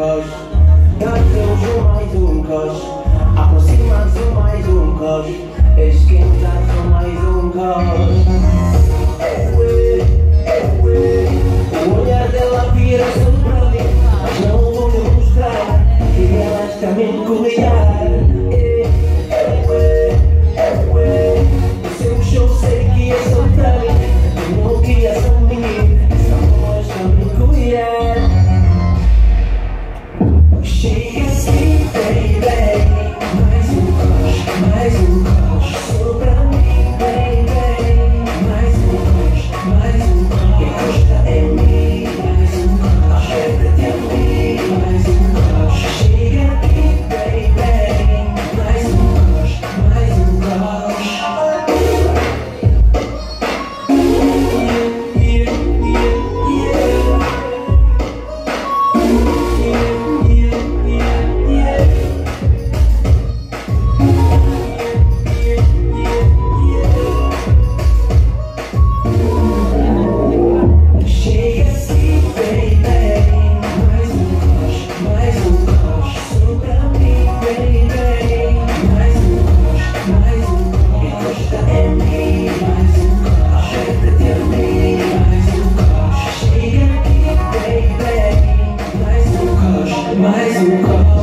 cash. God tem zoom cash. Aproxima zoom cash. Esquenta zoom cash. O olhar dela vira tudo pra mim. Mas não vou me mostrar que elas também me correram. Mais um copo.